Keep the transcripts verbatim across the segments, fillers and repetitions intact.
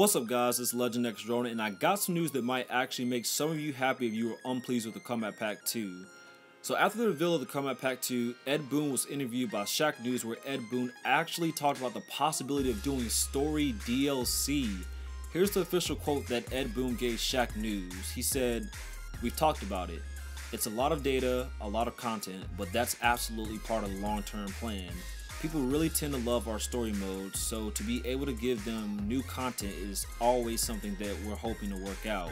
What's up guys, it's LegendX Drone, and I got some news that might actually make some of you happy if you were unpleased with the Kombat Pack two. So after the reveal of the Kombat Pack two, Ed Boon was interviewed by Shacknews, where Ed Boon actually talked about the possibility of doing story D L C. Here's the official quote that Ed Boon gave Shacknews. He said, "We've talked about it. It's a lot of data, a lot of content, but that's absolutely part of the long-term plan. People really tend to love our story mode, so to be able to give them new content is always something that we're hoping to work out.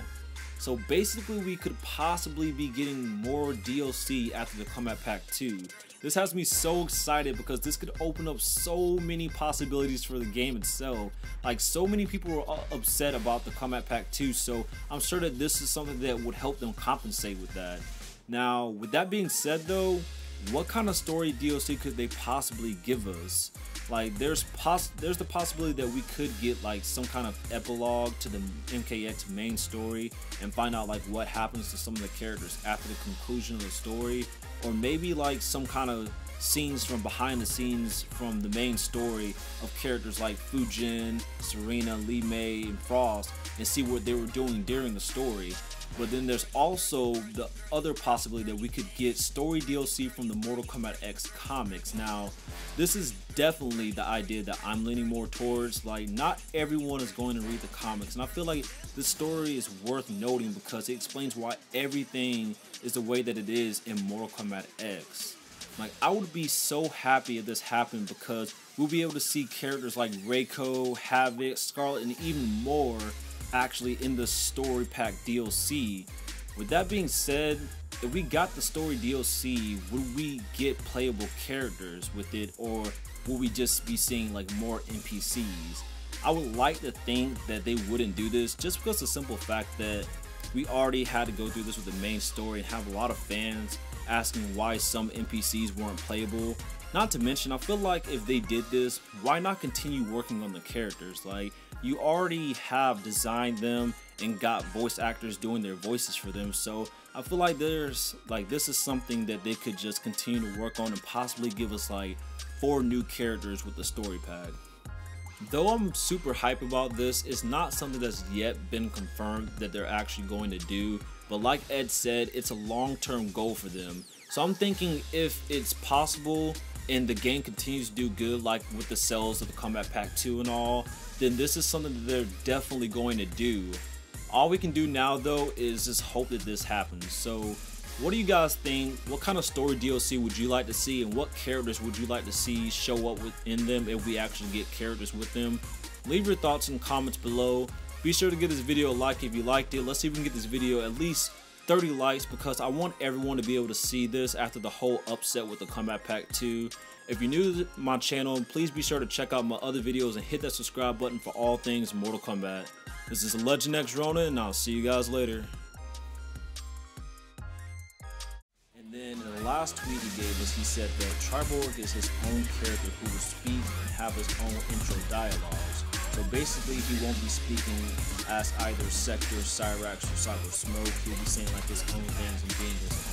So basically we could possibly be getting more D L C after the Kombat Pack two. This has me so excited because this could open up so many possibilities for the game itself. Like, so many people were upset about the Kombat Pack two, so I'm sure that this is something that would help them compensate with that. Now, with that being said though, what kind of story D L C could they possibly give us? Like, there's poss there's the possibility that we could get like some kind of epilogue to the M K X main story and find out like what happens to some of the characters after the conclusion of the story, or maybe like some kind of scenes from behind the scenes from the main story of characters like Fujin, Sareena, Lee May, and Frost, and see what they were doing during the story. But then there's also the other possibility that we could get story D L C from the Mortal Kombat X comics. Now, this is definitely the idea that I'm leaning more towards. Like, not everyone is going to read the comics, and I feel like this story is worth noting because it explains why everything is the way that it is in Mortal Kombat X. Like, I would be so happy if this happened because we'll be able to see characters like Reiko, Havoc, Scarlet, and even more actually in the story pack D L C. With that being said, if we got the story D L C, would we get playable characters with it, or will we just be seeing like more N P Cs? I would like to think that they wouldn't do this, just because the simple fact that we already had to go through this with the main story and have a lot of fans asking why some N P Cs weren't playable. Not to mention, I feel like if they did this, why not continue working on the characters? Like, you already have designed them and got voice actors doing their voices for them, so I feel like there's like this is something that they could just continue to work on and possibly give us like four new characters with the story pack. Though I'm super hype about this, it's not something that's yet been confirmed that they're actually going to do, but like Ed said, it's a long-term goal for them. So I'm thinking if it's possible and the game continues to do good, like with the sales of the Kombat Pack two and all, then this is something that they're definitely going to do. All we can do now though is just hope that this happens. So what do you guys think? What kind of story D L C would you like to see, and what characters would you like to see show up within them if we actually get characters with them? Leave your thoughts in the comments below. Be sure to give this video a like if you liked it. Let's see if we can get this video at least thirty likes, because I want everyone to be able to see this after the whole upset with the Kombat Pack two. If you're new to my channel, please be sure to check out my other videos and hit that subscribe button for all things Mortal Kombat. This is LegendX Ronin, and I'll see you guys later. And then in the last tweet he gave us, he said that Triborg is his own character who will speak and have his own intro dialogues. So basically, he won't be speaking as either Sektor, Cyrax, or Cyber Smoke. He'll be saying like his own things and being his